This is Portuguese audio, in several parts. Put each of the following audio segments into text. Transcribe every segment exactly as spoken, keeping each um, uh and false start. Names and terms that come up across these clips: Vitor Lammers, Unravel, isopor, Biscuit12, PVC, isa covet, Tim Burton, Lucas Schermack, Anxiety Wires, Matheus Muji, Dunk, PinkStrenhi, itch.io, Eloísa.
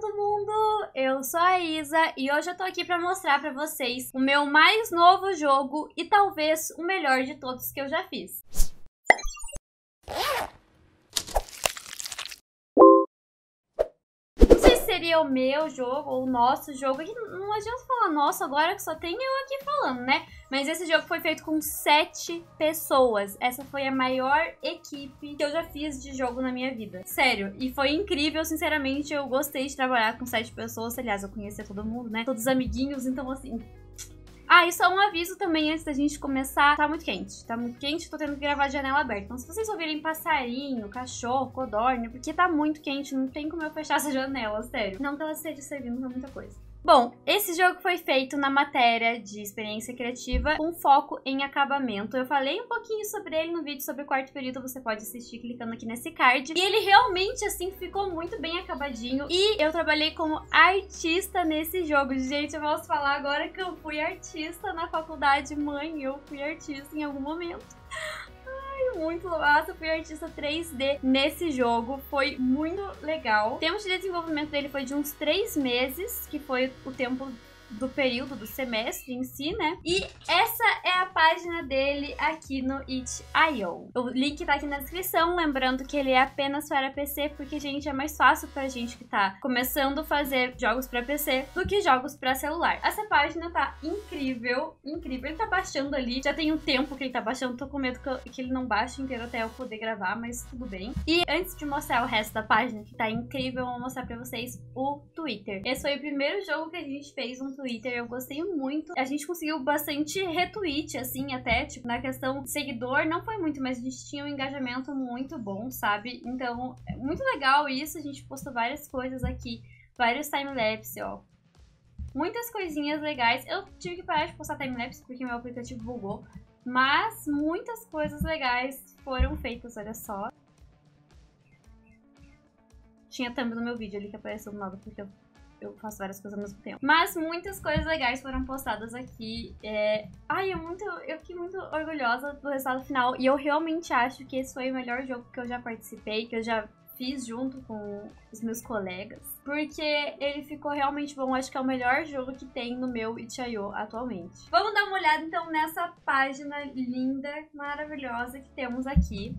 todo mundo! Eu sou a Isa e hoje eu tô aqui pra mostrar pra vocês o meu mais novo jogo e talvez o melhor de todos que eu já fiz. Seria o meu jogo, ou o nosso jogo, aqui não adianta falar nosso agora que só tem eu aqui falando, né? Mas esse jogo foi feito com sete pessoas, essa foi a maior equipe que eu já fiz de jogo na minha vida, sério, e foi incrível, sinceramente, eu gostei de trabalhar com sete pessoas, aliás, eu conhecia todo mundo, né? Todos os amiguinhos, então assim... Ah, e só um aviso também antes da gente começar. Tá muito quente, tá muito quente, tô tendo que gravar a janela aberta. Então se vocês ouvirem passarinho, cachorro, codorna, porque tá muito quente, não tem como eu fechar essa janela, sério. Não que ela esteja servindo pra muita coisa. Bom, esse jogo foi feito na matéria de experiência criativa com foco em acabamento. Eu falei um pouquinho sobre ele no vídeo sobre o quarto período, você pode assistir clicando aqui nesse card. E ele realmente, assim, ficou muito bem acabadinho. E eu trabalhei como artista nesse jogo. Gente, eu posso falar agora que eu fui artista na faculdade. Mãe, eu fui artista em algum momento. Muito massa, eu fui artista três D nesse jogo, foi muito legal. O tempo de desenvolvimento dele foi de uns três meses, que foi o tempo do período, do semestre em si, né? E essa é a página dele aqui no itch ponto i o. O link tá aqui na descrição, lembrando que ele é apenas para P C, porque, gente, é mais fácil pra gente que tá começando a fazer jogos pra P C do que jogos pra celular. Essa página tá incrível, incrível. Ele tá baixando ali, já tem um tempo que ele tá baixando, tô com medo que, eu, que ele não baixe inteiro até eu poder gravar, mas tudo bem. E antes de mostrar o resto da página, que tá incrível, eu vou mostrar pra vocês o Twitter. Esse foi o primeiro jogo que a gente fez um Twitter, eu gostei muito. A gente conseguiu bastante retweet, assim, até, tipo, na questão de seguidor, não foi muito, mas a gente tinha um engajamento muito bom, sabe? Então, é muito legal isso, a gente postou várias coisas aqui, vários timelapse, ó. Muitas coisinhas legais. Eu tive que parar de postar timelapse porque meu aplicativo bugou, mas muitas coisas legais foram feitas, olha só. Tinha thumb no meu vídeo ali que apareceu do nada, porque eu Eu faço várias coisas ao mesmo tempo. Mas muitas coisas legais foram postadas aqui. É... Ai, eu, muito, eu fiquei muito orgulhosa do resultado final. E eu realmente acho que esse foi o melhor jogo que eu já participei, que eu já fiz junto com os meus colegas. Porque ele ficou realmente bom. Acho que é o melhor jogo que tem no meu itch ponto i o atualmente. Vamos dar uma olhada então nessa página linda, maravilhosa que temos aqui.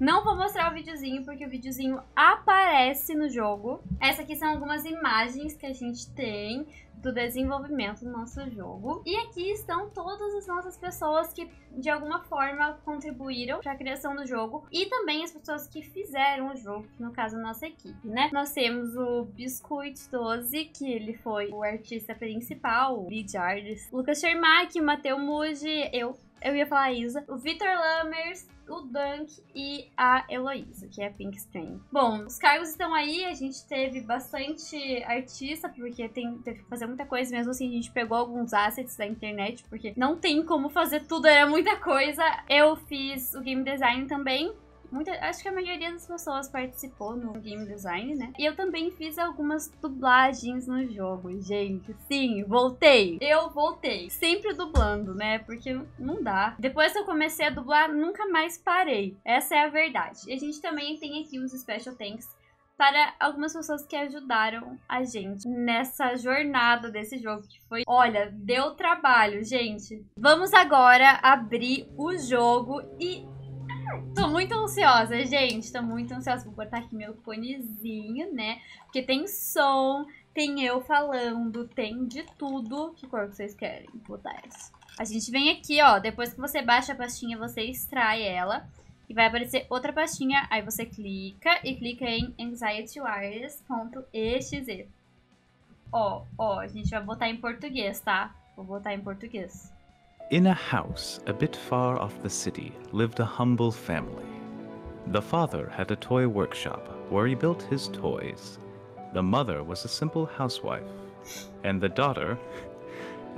Não vou mostrar o videozinho, porque o videozinho aparece no jogo. Essas aqui são algumas imagens que a gente tem do desenvolvimento do nosso jogo. E aqui estão todas as nossas pessoas que, de alguma forma, contribuíram para a criação do jogo. E também as pessoas que fizeram o jogo, que no caso a nossa equipe, né? Nós temos o Biscuit doze, que ele foi o artista principal, o lead artist. Lucas Schermack, o Matheus Muji, eu... Eu ia falar a Isa, o Vitor Lammers, o Dunk e a Eloísa, que é a PinkStrenhi. Bom, os cargos estão aí, a gente teve bastante artista, porque tem, teve que fazer muita coisa, mesmo assim a gente pegou alguns assets da internet, porque não tem como fazer tudo, era muita coisa. Eu fiz o game design também. Muita, acho que a maioria das pessoas participou no game design, né? E eu também fiz algumas dublagens no jogo, gente. Sim, voltei. Eu voltei. Sempre dublando, né? Porque não dá. Depois que eu comecei a dublar, nunca mais parei. Essa é a verdade. E a gente também tem aqui uns special thanks para algumas pessoas que ajudaram a gente nessa jornada desse jogo, que foi... Olha, deu trabalho, gente. Vamos agora abrir o jogo e... Tô muito ansiosa, gente, tô muito ansiosa. Vou botar aqui meu fonezinho, né? Porque tem som, tem eu falando, tem de tudo. Que cor que vocês querem? Vou botar essa. A gente vem aqui, ó, depois que você baixa a pastinha, você extrai ela. E vai aparecer outra pastinha, aí você clica e clica em anxiety wires ponto e x e. Ó, ó, a gente vai botar em português, tá? Vou botar em português. In a house a bit far off the city lived a humble family. The father had a toy workshop where he built his toys. The mother was a simple housewife, and the daughter,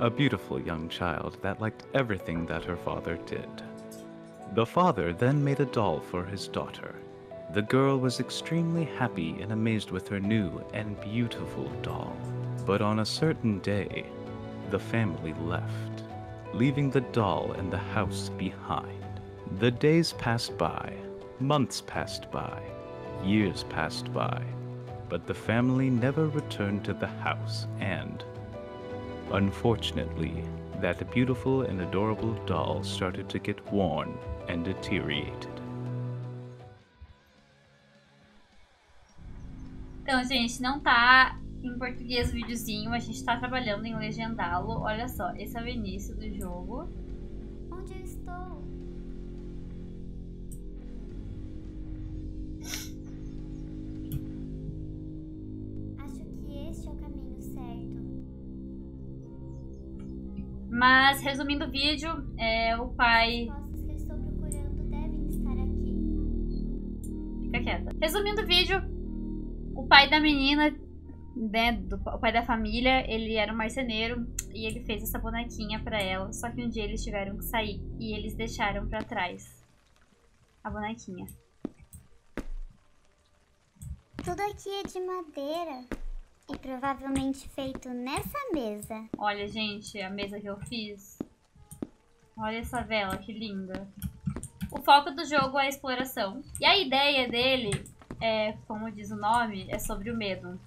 a beautiful young child that liked everything that her father did. The father then made a doll for his daughter. The girl was extremely happy and amazed with her new and beautiful doll. But on a certain day, the family left, leaving the doll and the house behind. The days passed by, months passed by, years passed by, but the family never returned to the house, and unfortunately, that beautiful and adorable doll started to get worn and deteriorated. Então, gente, não tá em português o videozinho, a gente tá trabalhando em legendá-lo. Olha só, esse é o início do jogo. Onde eu estou? Acho que este é o caminho certo. Mas, resumindo o vídeo, é, o pai... As respostas que eu estou procurando devem estar aqui. Fica quieta. Resumindo o vídeo, o pai da menina, né, do, o pai da família, ele era um marceneiro e ele fez essa bonequinha pra ela. Só que um dia eles tiveram que sair e eles deixaram pra trás a bonequinha. Tudo aqui é de madeira e provavelmente feito nessa mesa. Olha, gente, a mesa que eu fiz. Olha essa vela, que linda. O foco do jogo é a exploração. E a ideia dele... É, como diz o nome, é sobre o medo.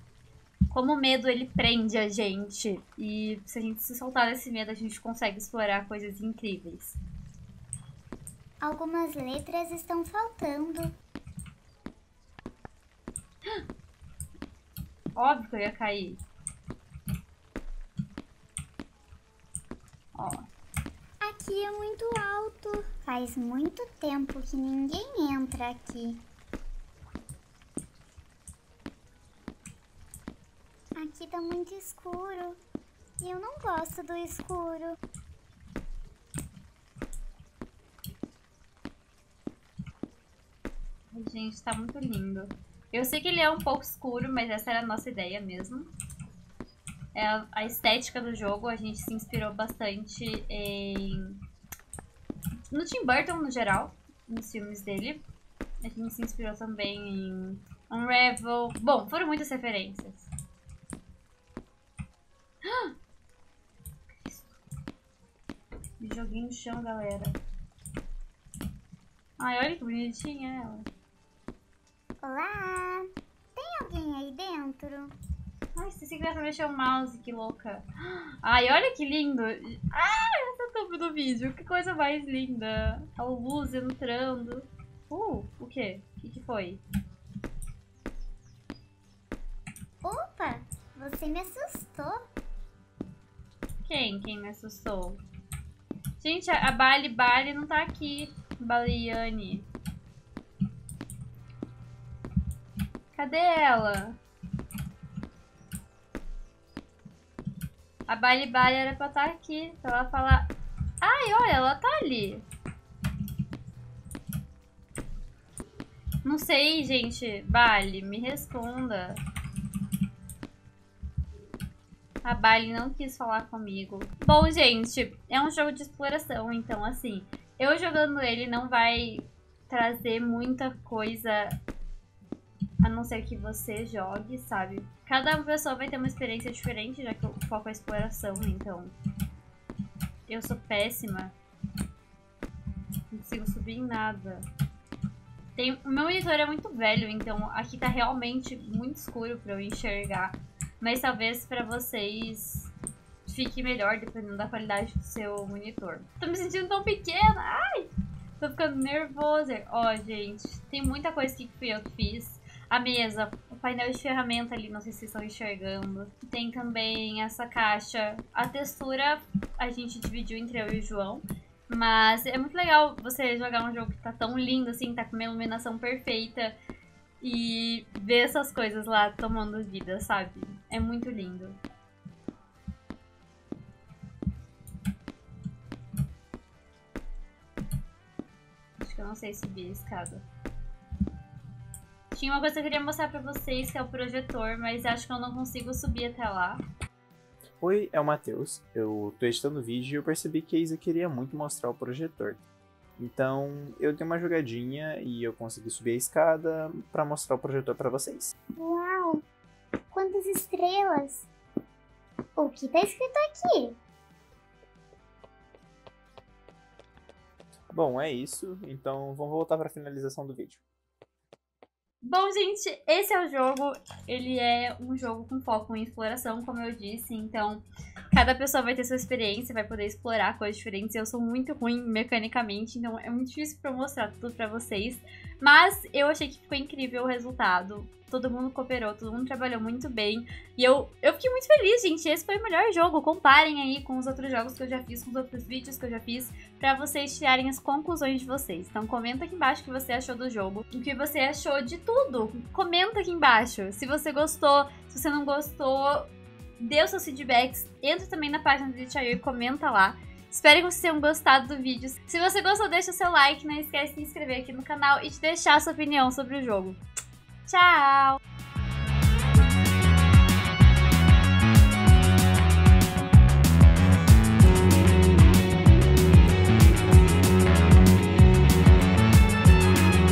Como o medo, ele prende a gente. E se a gente se soltar desse medo, a gente consegue explorar coisas incríveis. Algumas letras estão faltando. Óbvio que eu ia cair. Ó. Aqui é muito alto. Faz muito tempo que ninguém entra aqui. Aqui tá muito escuro e eu não gosto do escuro. Gente, tá muito lindo. Eu sei que ele é um pouco escuro, mas essa era a nossa ideia mesmo. É a, a estética do jogo, a gente se inspirou bastante em... no Tim Burton, no geral, nos filmes dele. A gente se inspirou também em Unravel. Bom, foram muitas referências. Me joguei no chão, galera. Ai, olha que bonitinha ela. Olá! Tem alguém aí dentro? Ai, se você quiser mexer o mouse, que louca. Ai, olha que lindo. Ah, essa tampa do vídeo. Que coisa mais linda. A luz entrando. Uh, o quê? O que que foi? Opa, você me assustou. Quem? Quem me assustou? Gente, a Bali Bali não tá aqui. Baliane. Cadê ela? A Bali Bali era pra estar aqui. Pra ela falar... Ai, olha, ela tá ali. Não sei, gente. Bali, me responda. A Bali não quis falar comigo. Bom, gente, é um jogo de exploração, então assim, eu jogando ele não vai trazer muita coisa, a não ser que você jogue, sabe? Cada pessoa vai ter uma experiência diferente, já que eu foco a exploração, então eu sou péssima. Não consigo subir em nada. Tem... O meu monitor é muito velho, então aqui tá realmente muito escuro pra eu enxergar. Mas talvez pra vocês fique melhor, dependendo da qualidade do seu monitor. Tô me sentindo tão pequena! Ai! Tô ficando nervosa. Ó, gente, tem muita coisa que fui eu que fiz. A mesa, o painel de ferramenta ali, não sei se vocês estão enxergando. Tem também essa caixa. A textura a gente dividiu entre eu e o João. Mas é muito legal você jogar um jogo que tá tão lindo assim, tá com uma iluminação perfeita. E ver essas coisas lá tomando vida, sabe? É muito lindo. Acho que eu não sei subir a escada. Tinha uma coisa que eu queria mostrar pra vocês, que é o projetor, mas acho que eu não consigo subir até lá. Oi, é o Matheus. Eu tô editando o vídeo e eu percebi que a Isa queria muito mostrar o projetor. Então, eu dei uma jogadinha e eu consegui subir a escada para mostrar o projetor para vocês. Uau! Quantas estrelas! O que tá escrito aqui? Bom, é isso. Então, vamos voltar para a finalização do vídeo. Bom, gente, esse é o jogo. Ele é um jogo com foco em exploração, como eu disse. Então, cada pessoa vai ter sua experiência, vai poder explorar coisas diferentes. Eu sou muito ruim mecanicamente, então é muito difícil pra eu mostrar tudo pra vocês. Mas eu achei que ficou incrível o resultado. Todo mundo cooperou, todo mundo trabalhou muito bem. E eu, eu fiquei muito feliz, gente. Esse foi o melhor jogo. Comparem aí com os outros jogos que eu já fiz, com os outros vídeos que eu já fiz, pra vocês tirarem as conclusões de vocês. Então comenta aqui embaixo o que você achou do jogo, o que você achou de tudo. Comenta aqui embaixo. Se você gostou, se você não gostou, dê os seus feedbacks. Entra também na página do itch ponto i o e comenta lá. Espero que vocês tenham gostado do vídeo. Se você gostou, deixa o seu like. Não esquece de se inscrever aqui no canal e de deixar a sua opinião sobre o jogo. Tchau!